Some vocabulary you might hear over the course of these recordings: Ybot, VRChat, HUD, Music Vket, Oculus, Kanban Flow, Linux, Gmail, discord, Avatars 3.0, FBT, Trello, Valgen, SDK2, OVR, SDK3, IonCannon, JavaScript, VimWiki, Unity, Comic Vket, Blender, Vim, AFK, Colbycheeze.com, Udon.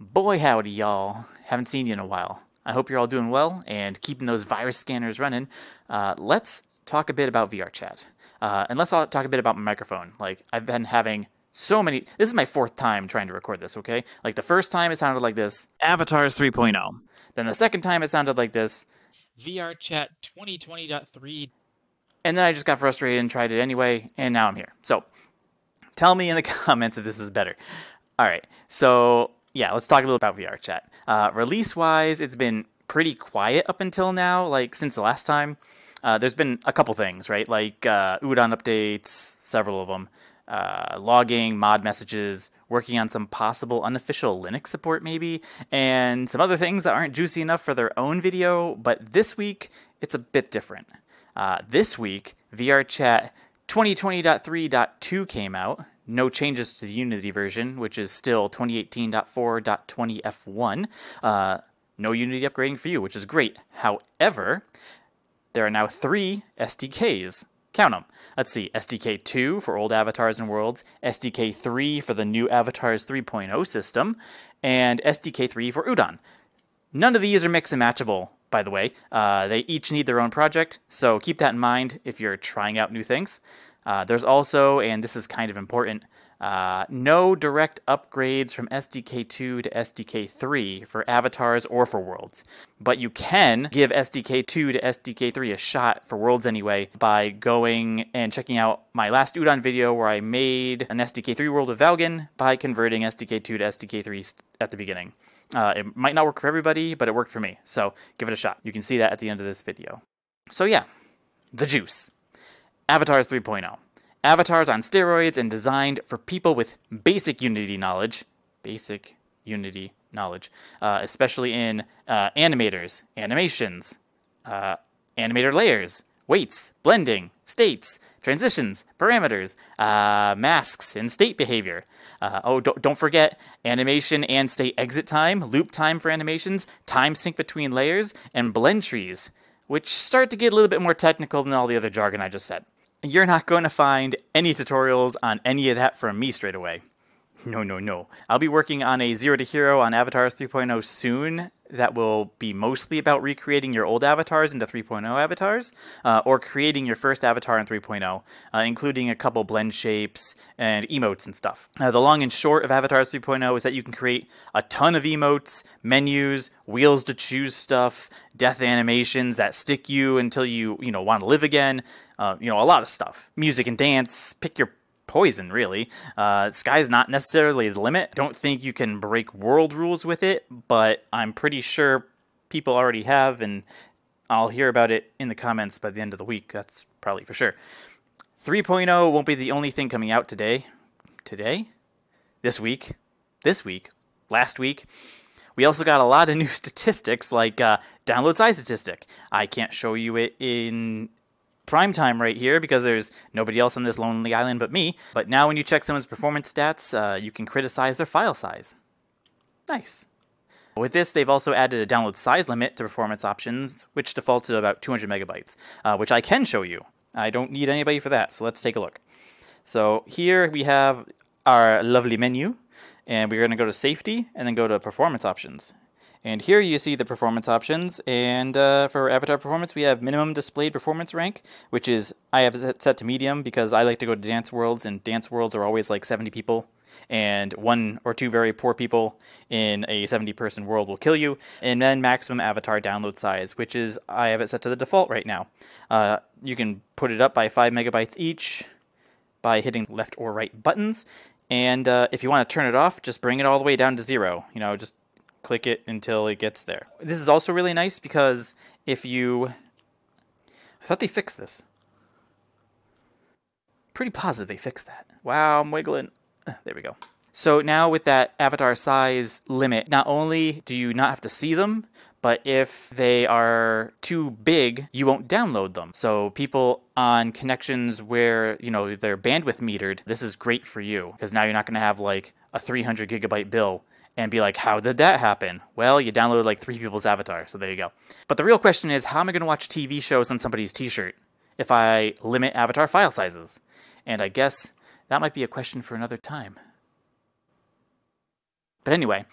Boy howdy, y'all. Haven't seen you in a while. I hope you're all doing well and keeping those virus scanners running. Let's talk a bit about VRChat. And let's talk a bit about my microphone. Like, I've been having so many... This is my fourth time trying to record this, okay? Like, the first time it sounded like this. Avatars 3.0. Then the second time it sounded like this. VRChat 2020.3. And then I just got frustrated and tried it anyway, and now I'm here. So, tell me in the comments if this is better. All right, so... yeah, let's talk a little about VRChat. Release-wise, it's been pretty quiet up until now, like since the last time. There's been a couple things, right? Like Udon updates, several of them, logging, mod messages, working on some possible unofficial Linux support maybe, and some other things that aren't juicy enough for their own video, but this week, it's a bit different. This week, VRChat 2020.3.2 came out. No changes to the Unity version, which is still 2018.4.20F1. No Unity upgrading for you, which is great. However, there are now 3 SDKs. Count them. Let's see, SDK2 for old avatars and worlds, SDK3 for the new Avatars 3.0 system, and SDK3 for Udon. None of these are mix and matchable, by the way. They each need their own project, so keep that in mind if you're trying out new things. There's also, and this is kind of important, no direct upgrades from SDK2 to SDK3 for avatars or for worlds. But you can give SDK2 to SDK3 a shot for worlds anyway by going and checking out my last Udon video where I made an SDK3 world with Valgen by converting SDK2 to SDK3 at the beginning. It might not work for everybody, but it worked for me, so give it a shot. You can see that at the end of this video. So yeah, the juice. Avatars 3.0. Avatars on steroids and designed for people with basic Unity knowledge. Basic Unity knowledge. Especially in animators, animations, animator layers, weights, blending, states, transitions, parameters, masks, and state behavior. Oh, don't forget animation and state exit time, loop time for animations, time sync between layers, and blend trees, which start to get a little bit more technical than all the other jargon I just said. You're not going to find any tutorials on any of that from me straight away. No, no, no. I'll be working on a Zero to Hero on Avatars 3.0 soon that will be mostly about recreating your old avatars into 3.0 avatars, or creating your first avatar in 3.0, including a couple blend shapes and emotes and stuff. The long and short of Avatars 3.0 is that you can create a ton of emotes, menus, wheels to choose stuff, death animations that stick you until you want to live again, a lot of stuff. Music and dance, pick your poison, really. Sky's not necessarily the limit. Don't think you can break world rules with it, but I'm pretty sure people already have, and I'll hear about it in the comments by the end of the week. That's probably for sure. 3.0 won't be the only thing coming out today. Today? This week, last week. We also got a lot of new statistics, like download size statistic. I can't show you it in prime time right here because there's nobody else on this lonely island but me. But now when you check someone's performance stats, you can criticize their file size. Nice. With this, they've also added a download size limit to performance options, which defaults to about 200 megabytes, which I can show you. I don't need anybody for that, so let's take a look. So here we have our lovely menu, and we're going to go to safety and then go to performance options. And here you see the performance options, and for avatar performance, we have minimum displayed performance rank, which is, I have it set to medium because I like to go to dance worlds, and dance worlds are always like 70 people, and 1 or 2 very poor people in a 70-person world will kill you. And then maximum avatar download size, which is, I have it set to the default right now. You can put it up by 5 megabytes each by hitting left or right buttons, and if you want to turn it off, just bring it all the way down to 0, just click it until it gets there. This is also really nice because if you... I thought they fixed this. Pretty positive they fixed that. Wow, I'm wiggling. There we go. So now with that avatar size limit, not only do you not have to see them, but if they are too big, you won't download them. So people on connections where, they're bandwidth metered, this is great for you because now you're not going to have like a 300 gigabyte bill and be like, how did that happen? Well, you downloaded like 3 people's avatar, so there you go. But the real question is, how am I going to watch TV shows on somebody's t-shirt if I limit avatar file sizes? And I guess that might be a question for another time. But anyway,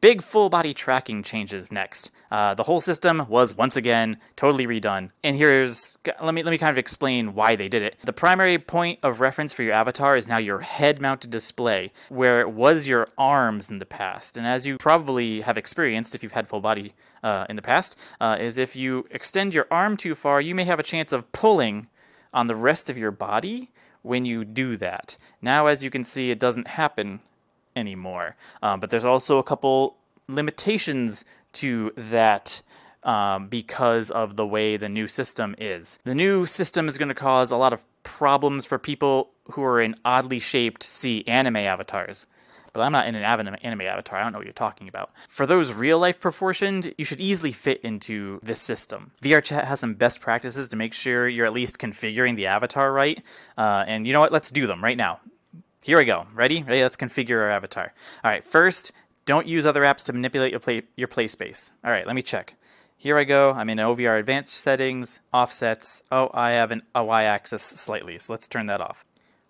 Big full body tracking changes next. The whole system was once again totally redone. And here's, let me kind of explain why they did it. The primary point of reference for your avatar is now your head mounted display, where it was your arms in the past. And as you probably have experienced if you've had full body in the past, is if you extend your arm too far, you may have a chance of pulling on the rest of your body when you do that. Now, as you can see, it doesn't happen anymore. But there's also a couple limitations to that because of the way the new system is. The new system is going to cause a lot of problems for people who are in oddly shaped, see, anime avatars. But I'm not in an anime avatar. I don't know what you're talking about. For those real-life proportioned, you should easily fit into this system. VRChat has some best practices to make sure you're at least configuring the avatar right. And you know what? Let's do them right now. Here we go. Ready? Ready? Let's configure our avatar. All right. First, don't use other apps to manipulate your play space. All right. Let me check. Here I go. I'm in OVR advanced settings, offsets. Oh, I have a y-axis slightly, so let's turn that off.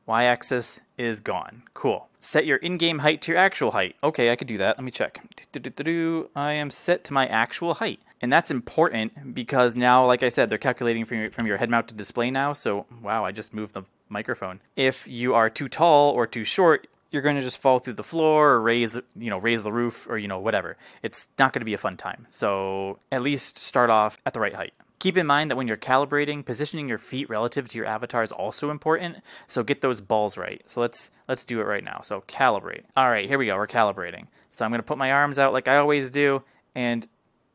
Y-axis is gone. Cool. Set your in-game height to your actual height. Okay, I could do that. Let me check. I am set to my actual height. And that's important because now, like I said, they're calculating from your head-mounted display now. So, wow, I just moved the microphone. If you are too tall or too short, you're going to just fall through the floor or raise the roof or, whatever. It's not going to be a fun time. So at least start off at the right height. Keep in mind that when you're calibrating, positioning your feet relative to your avatar is also important. So get those balls right. So let's do it right now. So calibrate. All right, here we go. We're calibrating. So I'm going to put my arms out like I always do. And,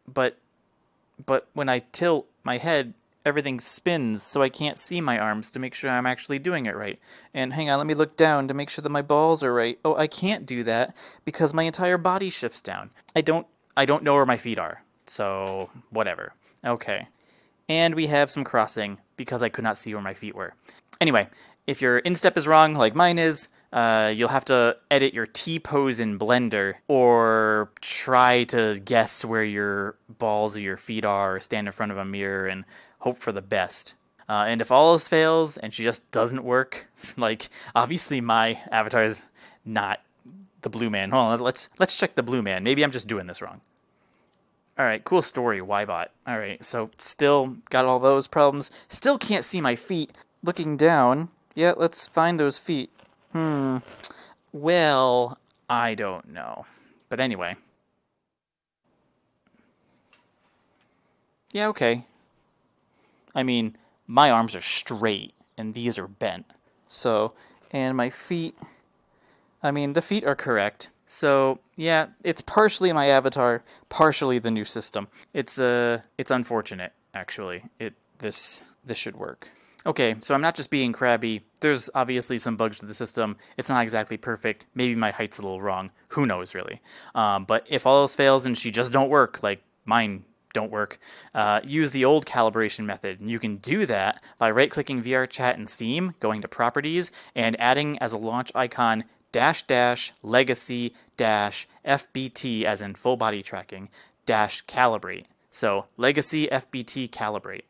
but when I tilt my head, everything spins, so I can't see my arms to make sure I'm actually doing it right. And hang on, let me look down to make sure that my balls are right. Oh, I can't do that because my entire body shifts down. I don't know where my feet are, so whatever. Okay. And we have some crossing because I could not see where my feet were. Anyway, if your instep is wrong, like mine is, you'll have to edit your T-pose in Blender or try to guess where your balls or your feet are or stand in front of a mirror and hope for the best. And if all else fails and she just doesn't work, like obviously my avatar is not the blue man. Hold on, let's check the blue man. Maybe I'm just doing this wrong. All right, cool story, Ybot. All right, so still got all those problems. Still can't see my feet. Looking down, yeah, let's find those feet. Well, I don't know. But anyway. Yeah, okay. I mean, my arms are straight, and these are bent. So, and my feet, I mean, the feet are correct. So, yeah, it's partially my avatar, partially the new system. It's unfortunate, actually. This should work. Okay, so I'm not just being crabby. There's obviously some bugs to the system. It's not exactly perfect. Maybe my height's a little wrong. Who knows, really? But if all else fails and she just don't work, like mine don't work, use the old calibration method. And you can do that by right-clicking VRChat in Steam, going to Properties, and adding as a launch icon --legacy--FBT, as in full body tracking, --calibrate. So legacy FBT calibrate.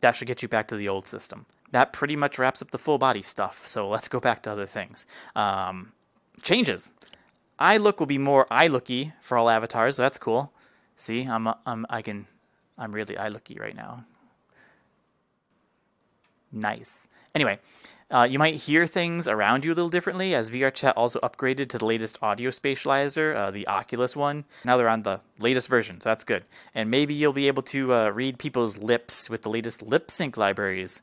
That should get you back to the old system. That pretty much wraps up the full body stuff, so let's go back to other things. Changes. iLook will be more iLooky for all avatars, so that's cool. See, I'm really iLooky right now. Nice. Anyway, you might hear things around you a little differently, as VRChat also upgraded to the latest audio spatializer, the Oculus one. Now they're on the latest version, so that's good. And maybe you'll be able to read people's lips with the latest lip sync libraries,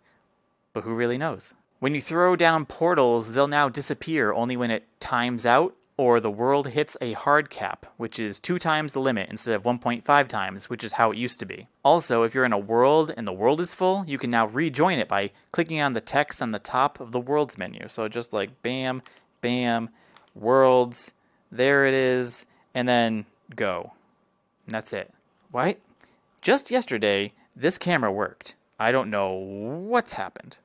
but who really knows? When you throw down portals, they'll now disappear only when it times out or the world hits a hard cap, which is 2 times the limit instead of 1.5 times, which is how it used to be. Also, if you're in a world and the world is full, you can now rejoin it by clicking on the text on the top of the worlds menu. So just like bam, bam, worlds, there it is, and then go. And that's it. Right? Just yesterday, this camera worked. I don't know what's happened.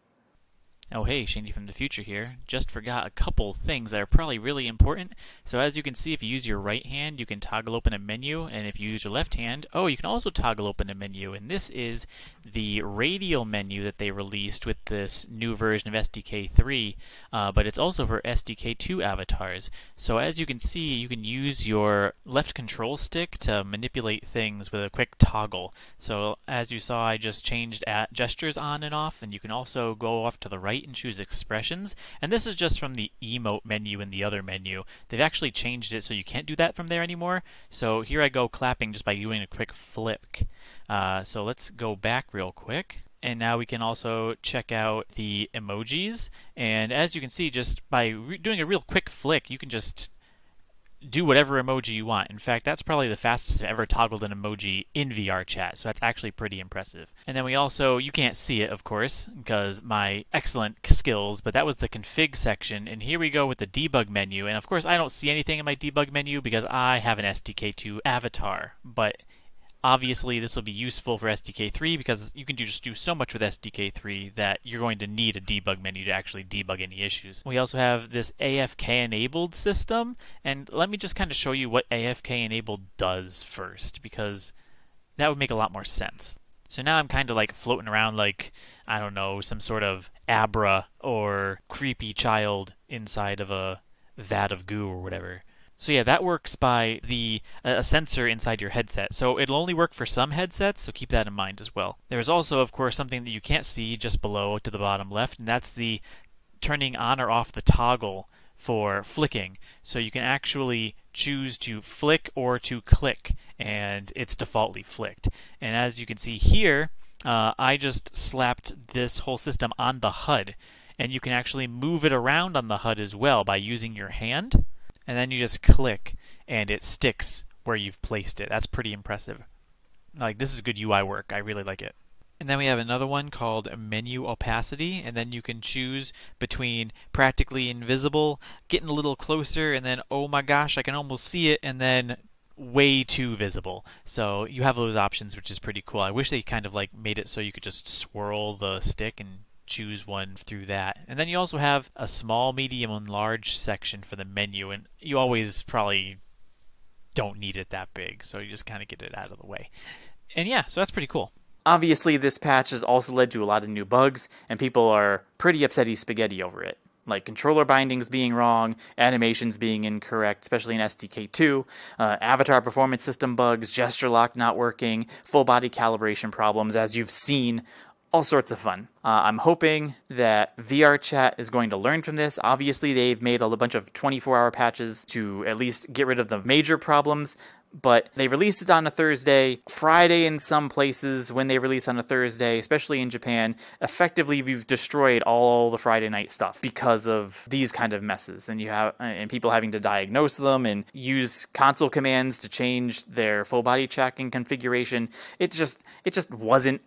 Oh hey, Shandy from the future here. Just forgot a couple things that are probably really important. So as you can see, if you use your right hand, you can toggle open a menu, and if you use your left hand, oh, you can also toggle open a menu. And this is the radial menu that they released with this new version of SDK3, but it's also for SDK2 avatars. So as you can see, you can use your left control stick to manipulate things with a quick toggle. So as you saw, I just changed gestures on and off, and you can also go off to the right and choose expressions, and this is just from the emote menu in the other menu. They've actually changed it so you can't do that from there anymore. So here I go clapping just by doing a quick flick. So let's go back real quick. And now we can also check out the emojis, and as you can see, just by doing a real quick flick, you can just do whatever emoji you want. In fact, that's probably the fastest I've ever toggled an emoji in VRChat, so that's actually pretty impressive. And then we also, you can't see it, of course, because my excellent skills, but that was the config section, and here we go with the debug menu, and of course I don't see anything in my debug menu because I have an SDK2 avatar, but obviously this will be useful for SDK3 because you can just do so much with SDK3 that you're going to need a debug menu to actually debug any issues. We also have this AFK enabled system, and let me just kind of show you what AFK enabled does first, because that would make a lot more sense. So now I'm kind of like floating around like, I don't know, some sort of Abra or creepy child inside of a vat of goo or whatever. So yeah, that works by a sensor inside your headset. So it'll only work for some headsets, so keep that in mind as well. There's also, of course, something that you can't see just below to the bottom left, and that's the turning on or off the toggle for flicking. So you can actually choose to flick or to click, and it's defaultly flicked. And as you can see here, I just slapped this whole system on the HUD, and you can actually move it around on the HUD as well by using your hand. And then you just click and it sticks where you've placed it. That's pretty impressive. Like, this is good UI work. I really like it. And then we have another one called menu opacity, and then you can choose between practically invisible, getting a little closer, and then oh my gosh, I can almost see it, and then way too visible. So you have those options, which is pretty cool. I wish they kind of like made it so you could just swirl the stick and choose one through that. And then you also have a small, medium, and large section for the menu, and you always probably don't need it that big, so you just kind of get it out of the way. And yeah, so that's pretty cool. Obviously, this patch has also led to a lot of new bugs, and people are pretty upsetty spaghetti over it, like controller bindings being wrong, animations being incorrect, especially in SDK2, avatar performance system bugs, gesture lock not working, full body calibration problems, as you've seen. All sorts of fun. I'm hoping that VRChat is going to learn from this. Obviously, they've made a bunch of 24-hour patches to at least get rid of the major problems, but they released it on a Thursday. Friday in some places, when they release on a Thursday, especially in Japan, effectively we've destroyed all the Friday night stuff because of these kind of messes, and people having to diagnose them and use console commands to change their full body tracking configuration. It just wasn't.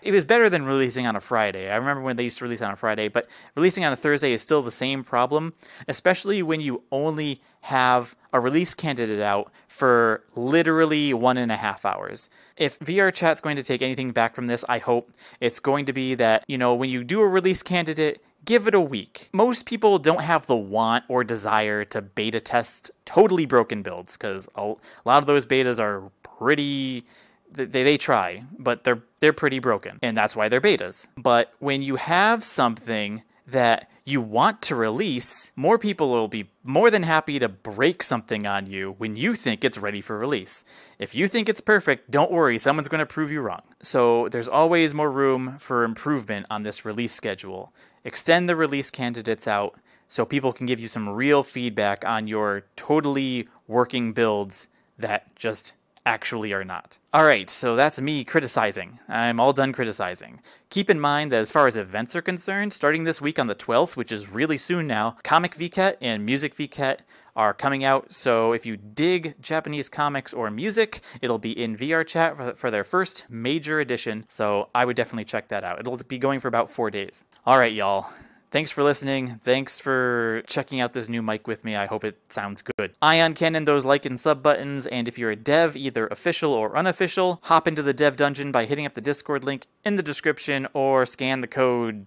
It was better than releasing on a Friday. I remember when they used to release on a Friday, but releasing on a Thursday is still the same problem, especially when you only have a release candidate out for literally 1.5 hours. If VRChat's going to take anything back from this, I hope it's going to be that, you know, when you do a release candidate, give it a week. Most people don't have the want or desire to beta test totally broken builds, because a lot of those betas are pretty... They try, but they're pretty broken, and that's why they're betas. But when you have something that you want to release, more people will be more than happy to break something on you when you think it's ready for release. If you think it's perfect, don't worry, someone's going to prove you wrong. So there's always more room for improvement on this release schedule. Extend the release candidates out so people can give you some real feedback on your totally working builds that just actually are not. Alright, so that's me criticizing. I'm all done criticizing. Keep in mind that as far as events are concerned, starting this week on the 12th, which is really soon now, Comic Vket and Music Vket are coming out, so if you dig Japanese comics or music, it'll be in VRChat for their first major edition, so I would definitely check that out. It'll be going for about 4 days. Alright, y'all. Thanks for listening. Thanks for checking out this new mic with me. I hope it sounds good. IonCannon those like and sub buttons, and if you're a dev, either official or unofficial, hop into the dev dungeon by hitting up the Discord link in the description or scan the code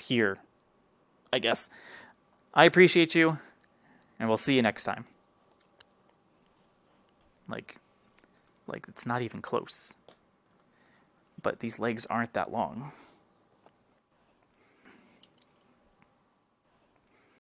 here. I guess. I appreciate you, and we'll see you next time. Like it's not even close. But these legs aren't that long.